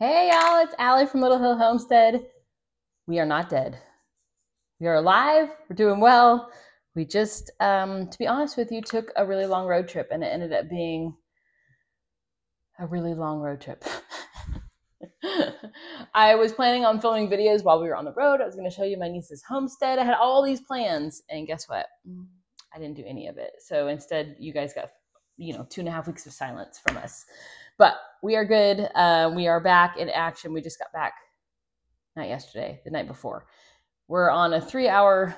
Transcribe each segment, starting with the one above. Hey y'all, it's Allie from Little Hill Homestead. We are not dead. We are alive, we're doing well. We just, to be honest with you, took a really long road trip and it ended up being a really long road trip. I was planning on filming videos while we were on the road. I was gonna show you my niece's homestead. I had all these plans and guess what? I didn't do any of it. So instead you guys got 2.5 weeks of silence from us. But we are good. We are back in action. We just got back, not yesterday, the night before. We're on a 3-hour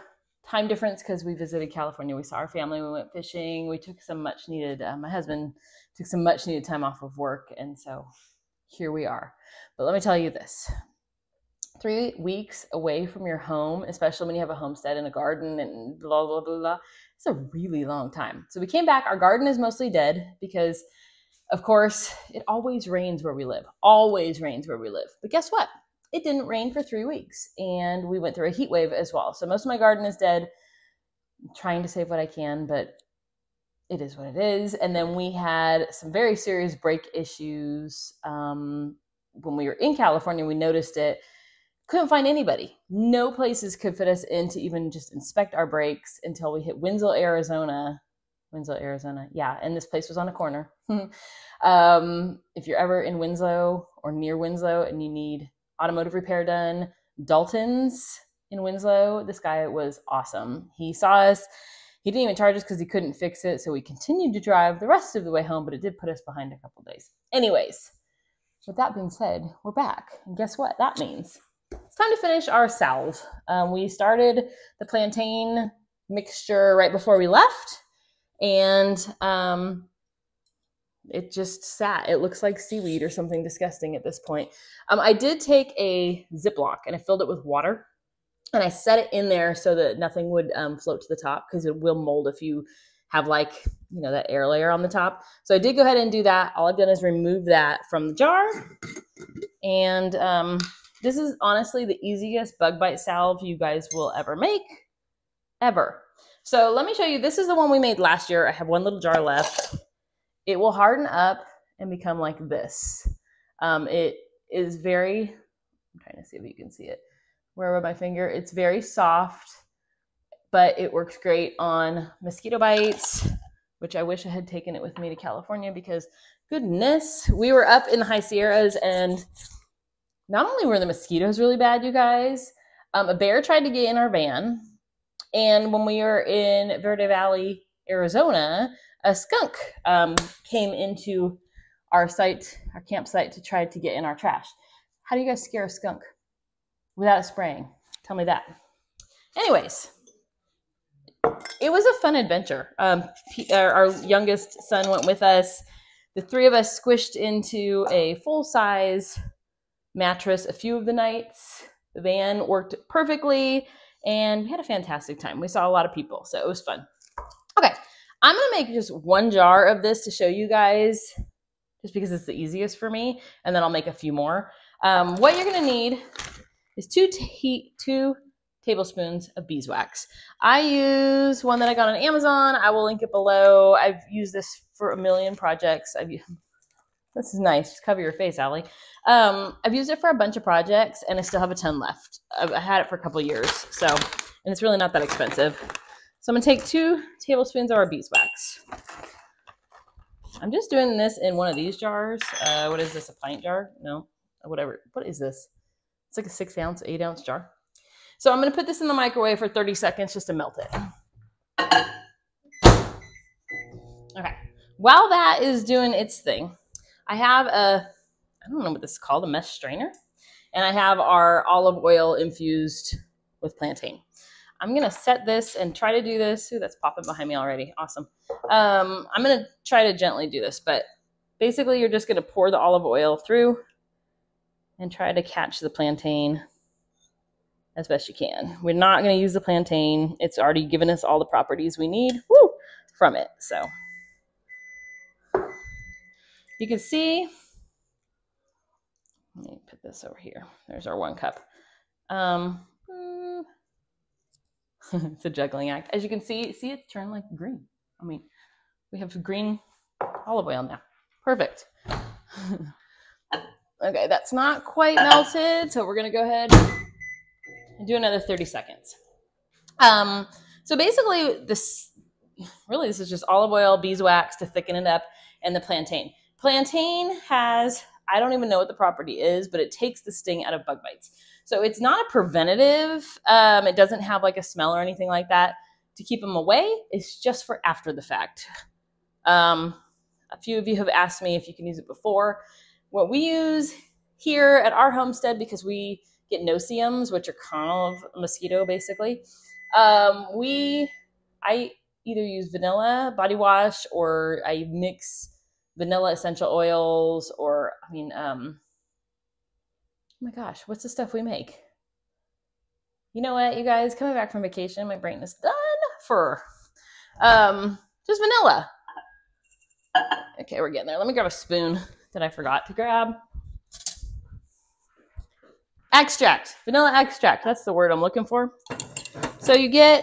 time difference because we visited California. We saw our family. We went fishing. We took some much needed, my husband took some much needed time off of work. And so here we are. But let me tell you this. 3 weeks away from your home, especially when you have a homestead and a garden and blah, blah, blah, blah. It's a really long time. So we came back. Our garden is mostly dead because, of course, it always rains where we live. Always rains where we live. But guess what? It didn't rain for 3 weeks. And we went through a heat wave as well. So most of my garden is dead. I'm trying to save what I can, but it is what it is. And then we had some very serious break issues. When we were in California, we noticed it. Couldn't find anybody. No places could fit us in to even just inspect our brakes until we hit Winslow, Arizona. Winslow, Arizona. Yeah, and this place was on a corner. If you're ever in Winslow or near Winslow and you need automotive repair done, Dalton's in Winslow. This guy was awesome. He saw us. He didn't even charge us because he couldn't fix it. So we continued to drive the rest of the way home, but it did put us behind a couple days. Anyways, with that being said, we're back. And guess what that means? It's time to finish our salve. We started the plantain mixture right before we left, and it just sat. It looks like seaweed or something disgusting at this point. I did take a Ziploc and I filled it with water and I set it in there so that nothing would float to the top because it will mold if you have that air layer on the top. So I did go ahead and do that. All I've done is remove that from the jar, and this is honestly the easiest bug bite salve you guys will ever make, ever. So let me show you, this is the one we made last year. I have one little jar left. It will harden up and become like this. It is very, I'm trying to see if you can see it. Wherever my finger, it's very soft, but it works great on mosquito bites, which I wish I had taken it with me to California because goodness, we were up in the High Sierras and not only were the mosquitoes really bad, you guys, a bear tried to get in our van. And when we were in Verde Valley, Arizona, a skunk came into our site, our campsite, to try to get in our trash. How do you guys scare a skunk without spraying? Tell me that. Anyways, it was a fun adventure. Our youngest son went with us. The three of us squished into a full-size mattress a few of the nights. The van worked perfectly and we had a fantastic time. We saw a lot of people, so it was fun. Okay, I'm gonna make just one jar of this to show you guys just because it's the easiest for me, and then I'll make a few more. What you're gonna need is two tablespoons of beeswax. I use one that I got on Amazon. I will link it below. I've used this for a million projects. This is nice. Cover your face, Allie. I've used it for a bunch of projects, and I still have a ton left. I had it for a couple years, so, and it's really not that expensive. So I'm going to take 2 tablespoons of our beeswax. I'm just doing this in one of these jars. What is this, a pint jar? No, whatever. What is this? It's like a 6-ounce, 8-ounce jar. So I'm going to put this in the microwave for 30 seconds just to melt it. Okay. While that is doing its thing, I have I don't know what this is called, a mesh strainer. And I have our olive oil infused with plantain. I'm going to set this and try to do this. Ooh, that's popping behind me already. Awesome. I'm going to try to gently do this, but basically you're just going to pour the olive oil through and try to catch the plantain as best you can. We're not going to use the plantain. It's already given us all the properties we need from it. So you can see, let me put this over here. There's our 1 cup. It's a juggling act. As you can see it turn like green. I mean, we have green olive oil now. Perfect. Okay, that's not quite melted, so we're gonna go ahead and do another 30 seconds. So basically this is just olive oil, beeswax to thicken it up, and the plantain. Plantain has, I don't even know what the property is, but it takes the sting out of bug bites. So it's not a preventative. It doesn't have like a smell or anything like that to keep them away. It's just for after the fact. A few of you have asked me if you can use it before. What we use here at our homestead, because we get noceums, which are kind of a mosquito basically, I either use vanilla body wash, or I mix vanilla essential oils, or I mean, oh my gosh, what's the stuff we make? You know what, you guys, coming back from vacation, my brain is done for. Just vanilla. Okay, we're getting there. Let me grab a spoon that I forgot to grab. Extract, vanilla extract. That's the word I'm looking for. So you get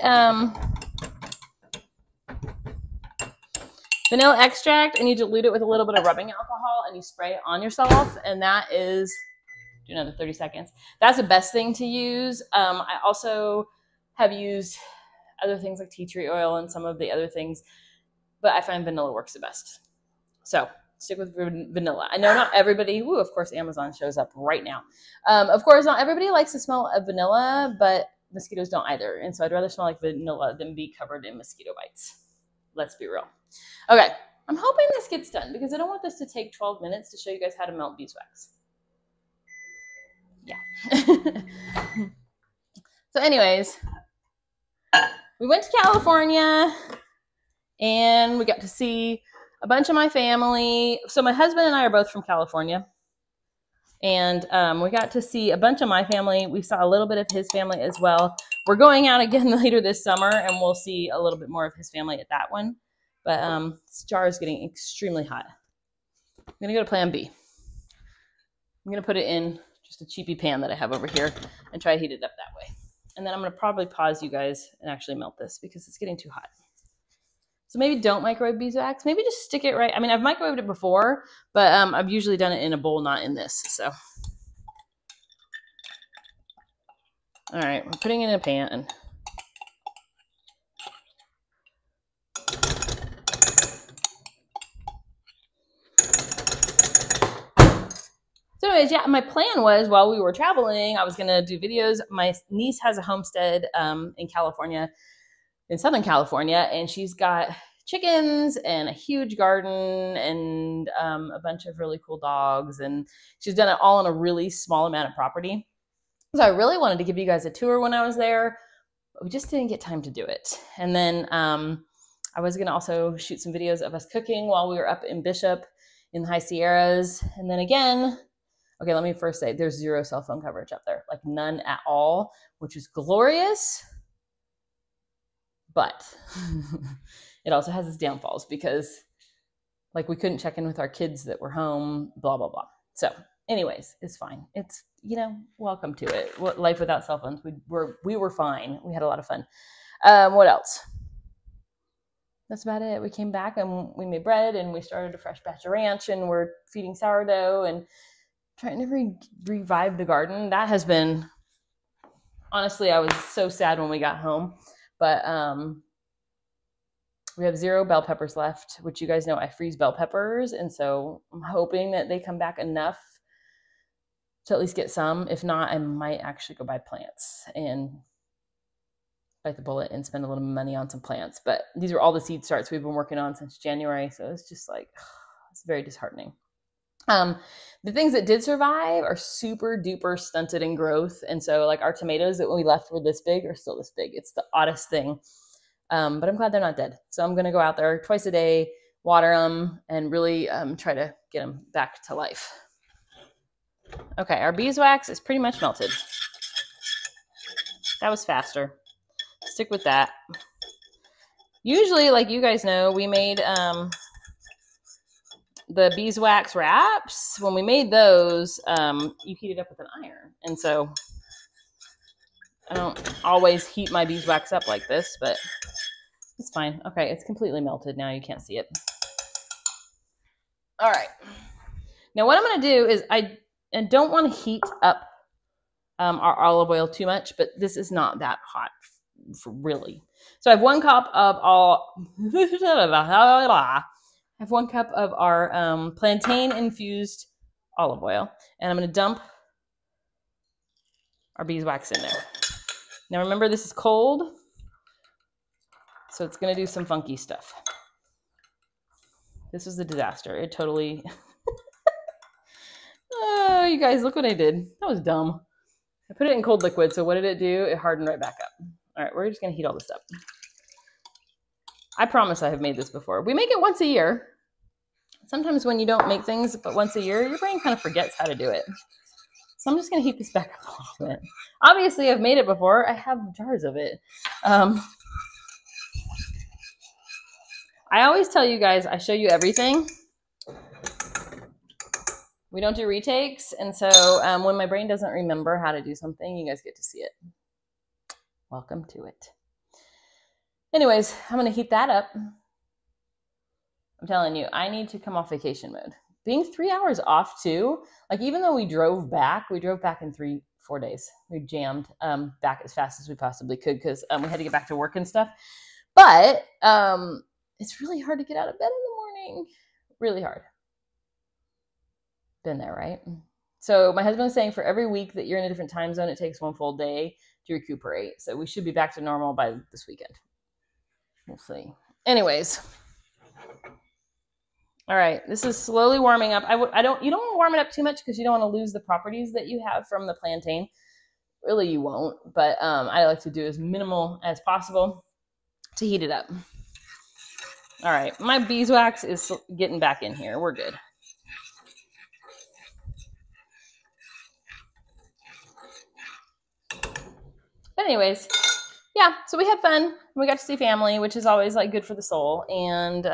vanilla extract, and you dilute it with a little bit of rubbing alcohol, and you spray it on yourself, and that is, do another 30 seconds. That's the best thing to use. I also have used other things like tea tree oil and some of the other things, but I find vanilla works the best. So stick with vanilla. I know not everybody, woo, of course, Amazon shows up right now. Of course, not everybody likes the smell of vanilla, but mosquitoes don't either. And so I'd rather smell like vanilla than be covered in mosquito bites. Let's be real. Okay, I'm hoping this gets done because I don't want this to take 12 minutes to show you guys how to melt beeswax. Yeah. So anyways, we went to California and we got to see a bunch of my family. So my husband and I are both from California, and we got to see a bunch of my family. We saw a little bit of his family as well. We're going out again later this summer, and we'll see a little bit more of his family at that one. But this jar is getting extremely hot. I'm going to go to plan B. I'm going to put it in just a cheapy pan that I have over here and try to heat it up that way. And then I'm going to probably pause you guys and actually melt this because it's getting too hot. So maybe don't microwave beeswax. Maybe just stick it right. I mean, I've microwaved it before, but I've usually done it in a bowl, not in this. So, all right, we're putting it in a pan. So anyways, yeah, my plan was while we were traveling, I was going to do videos. My niece has a homestead in California. In Southern California, and she's got chickens and a huge garden and a bunch of really cool dogs, and she's done it all on a really small amount of property. So I really wanted to give you guys a tour when I was there, but we just didn't get time to do it. And then I was gonna also shoot some videos of us cooking while we were up in Bishop in the High Sierras. And then again, okay, let me first say there's zero cell phone coverage up there, like none at all, which is glorious. But it also has its downfalls because like we couldn't check in with our kids that were home, blah, blah, blah. So anyways, it's fine. It's, you know, welcome to it. Life without cell phones. We were fine. We had a lot of fun. What else? That's about it. We came back and we made bread and we started a fresh batch of ranch and we're feeding sourdough and trying to revive the garden. That has been, honestly, I was so sad when we got home. But we have 0 bell peppers left, which you guys know I freeze bell peppers. And so I'm hoping that they come back enough to at least get some. If not, I might actually go buy plants and bite the bullet and spend a little money on some plants. But these are all the seed starts we've been working on since January. So it's just like, it's very disheartening. The things that did survive are super duper stunted in growth. And so like our tomatoes that when we left were this big are still this big. It's the oddest thing. But I'm glad they're not dead. So I'm going to go out there twice a day, water them and really, try to get them back to life. Okay. Our beeswax is pretty much melted. That was faster. Stick with that. Usually, like you guys know, we made, the beeswax wraps, when we made those, you heat it up with an iron. And so I don't always heat my beeswax up like this, but it's fine. Okay, it's completely melted now. You can't see it. All right. Now what I'm going to do is I and don't want to heat up our olive oil too much, but this is not that hot really. So I have 1 cup of our plantain infused olive oil, and I'm going to dump our beeswax in there. Now remember, this is cold, so it's going to do some funky stuff. This was a disaster. It totally, oh, you guys, look what I did. That was dumb. I put it in cold liquid, so what did it do? It hardened right back up. All right, we're just going to heat all this up. I promise I have made this before. We make it once a year. Sometimes when you don't make things, but once a year, your brain kind of forgets how to do it. So I'm just going to heat this back up a little bit. Obviously, I've made it before. I have jars of it. I always tell you guys, I show you everything. We don't do retakes, and so when my brain doesn't remember how to do something, you guys get to see it. Welcome to it. Anyways, I'm going to heat that up. I'm telling you, I need to come off vacation mode. Being 3 hours off too, like even though we drove back in 3-4 days. We jammed back as fast as we possibly could because we had to get back to work and stuff. But it's really hard to get out of bed in the morning. Really hard. Been there, right? So my husband was saying for every week that you're in a different time zone, it takes 1 full day to recuperate. So we should be back to normal by this weekend. We'll see. Anyways. All right. This is slowly warming up. You don't want to warm it up too much because you don't want to lose the properties that you have from the plantain. Really, you won't. But I like to do as minimal as possible to heat it up. All right. My beeswax is getting back in here. We're good. But anyways, yeah, so we had fun. We got to see family, which is always like good for the soul. And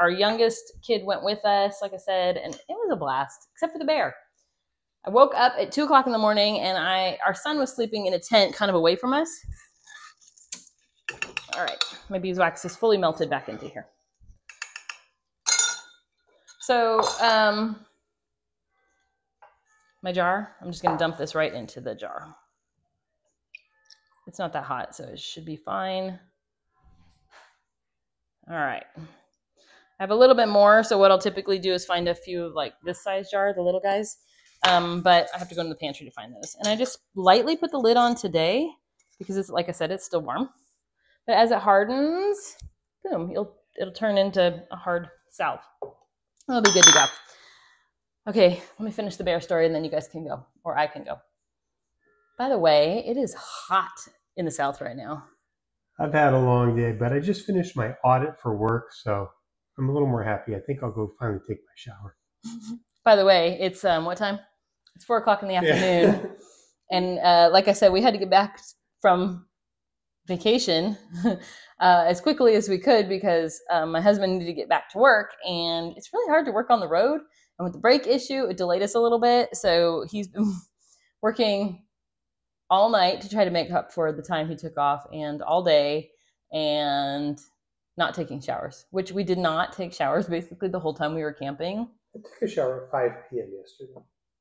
our youngest kid went with us, like I said, and it was a blast, except for the bear. I woke up at 2 o'clock in the morning, and our son was sleeping in a tent kind of away from us. All right, my beeswax is fully melted back into here. So my jar, I'm just going to dump this right into the jar. It's not that hot, so it should be fine. All right. I have a little bit more, so what I'll typically do is find a few of like this size jar, the little guys, but I have to go into the pantry to find those. And I just lightly put the lid on today because it's, like I said, it's still warm. But as it hardens, boom, it'll turn into a hard salve. It'll be good to go. Okay, let me finish the bear story, and then you guys can go, or I can go. By the way, it is hot in the South right now. I've had a long day, but I just finished my audit for work, so I'm a little more happy. I think I'll go finally take my shower. By the way, it's what time? It's 4 o'clock in the afternoon. Yeah. And like I said, we had to get back from vacation as quickly as we could because my husband needed to get back to work, and it's really hard to work on the road. And with the brake issue, it delayed us a little bit, so he's been working all night to try to make up for the time he took off, and all day, and not taking showers, which we did not take showers basically the whole time we were camping. I took a shower at 5 p.m. yesterday.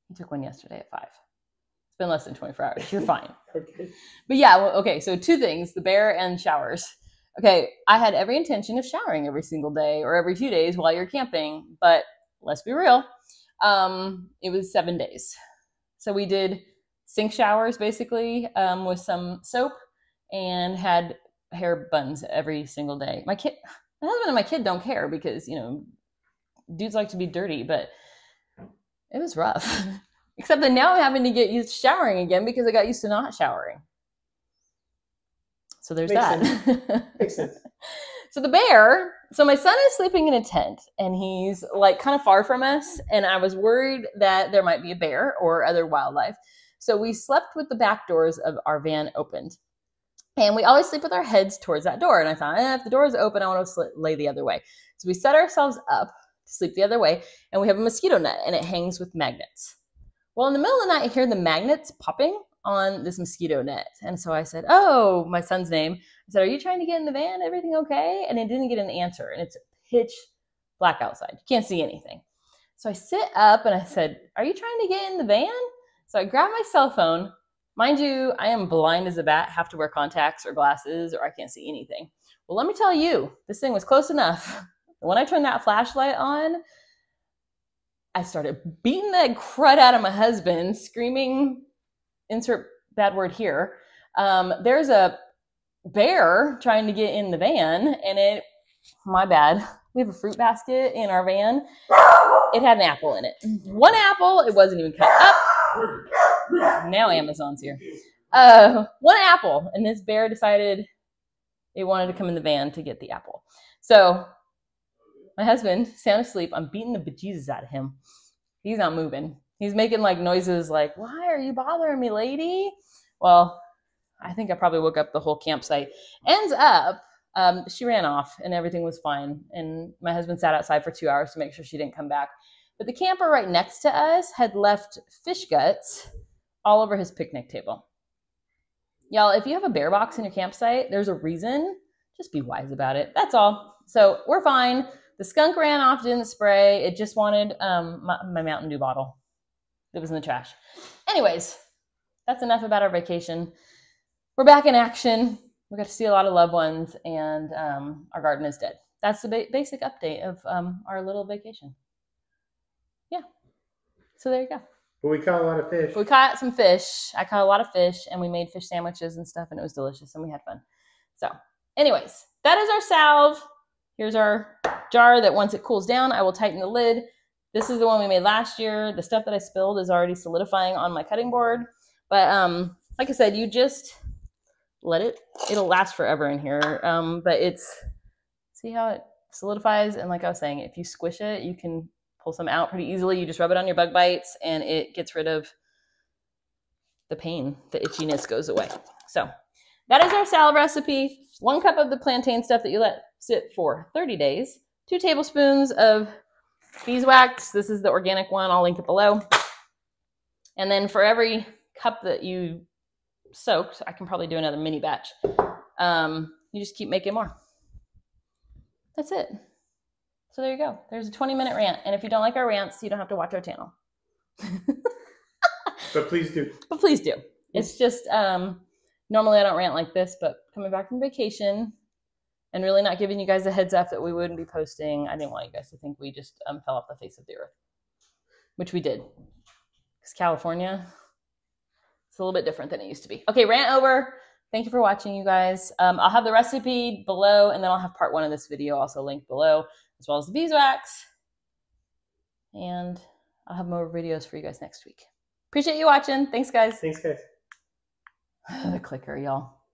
You took one yesterday at 5. It's been less than 24 hours. You're fine. Okay. But yeah, well, okay, so 2 things, the bear and showers. Okay, I had every intention of showering every single day or every few days while you're camping, but let's be real. It was 7 days. So we did sink showers basically with some soap, and had hair buns every single day. My husband and my kid don't care because, you know, dudes like to be dirty, but it was rough. Except that now I'm having to get used to showering again because I got used to not showering. So there's that. Makes sense. So the bear, so my son is sleeping in a tent, and he's like kind of far from us, and I was worried that there might be a bear or other wildlife. So we slept with the back doors of our van opened, and we always sleep with our heads towards that door. And I thought, if the door is open, I want to lay the other way. So we set ourselves up to sleep the other way, and we have a mosquito net, and it hangs with magnets. Well, in the middle of the night, I hear the magnets popping on this mosquito net. And so I said, oh, my son's name. I said, are you trying to get in the van? Everything okay? And I didn't get an answer. And it's pitch black outside. You can't see anything. So I sit up and I said, are you trying to get in the van? So I grabbed my cell phone. Mind you, I am blind as a bat, have to wear contacts or glasses or I can't see anything. Well, let me tell you, this thing was close enough. When I turned that flashlight on, I started beating the crud out of my husband, screaming, insert bad word here. There's a bear trying to get in the van and it, my bad. We have a fruit basket in our van. It had an apple in it. One apple, it wasn't even cut up. Now Amazon's here. One apple, and this bear decided it wanted to come in the van to get the apple. So my husband, sound asleep, I'm beating the bejesus out of him. He's not moving. He's making like noises like, why are you bothering me, lady? Well, I think I probably woke up the whole campsite. Ends up, she ran off and everything was fine. And my husband sat outside for 2 hours to make sure she didn't come back. But the camper right next to us had left fish guts all over his picnic table. Y'all, if you have a bear box in your campsite, there's a reason. Just be wise about it. That's all. So we're fine. The skunk ran off, didn't spray. It just wanted my Mountain Dew bottle that was in the trash. Anyways, that's enough about our vacation. We're back in action. We got to see a lot of loved ones, and our garden is dead. That's the basic update of our little vacation. Yeah. So there you go. But we caught a lot of fish. We caught some fish. I caught a lot of fish, and we made fish sandwiches and stuff, and it was delicious, and we had fun. So anyways, that is our salve. Here's our jar that once it cools down, I will tighten the lid. This is the one we made last year. The stuff that I spilled is already solidifying on my cutting board. But like I said, you just let it, it'll last forever in here. But it's, see how it solidifies? And like I was saying, if you squish it, you can pull some out pretty easily. You just rub it on your bug bites and it gets rid of the pain. The itchiness goes away. So that is our salve recipe. 1 cup of the plantain stuff that you let sit for 30 days. 2 tablespoons of beeswax. This is the organic one. I'll link it below. And then for every cup that you soaked, I can probably do another mini batch. You just keep making more. That's it. So there you go. There's a 20-minute rant. And if you don't like our rants, you don't have to watch our channel. But please do. But please do. It's just, normally I don't rant like this, but coming back from vacation and really not giving you guys a heads up that we wouldn't be posting, I didn't want you guys to think we just fell off the face of the earth, which we did. Because California, it's a little bit different than it used to be. Okay, rant over. Thank you for watching, you guys. I'll have the recipe below, and then I'll have part 1 of this video also linked below, as well as the beeswax. And I'll have more videos for you guys next week. Appreciate you watching. Thanks, guys. Thanks, guys. The clicker, y'all.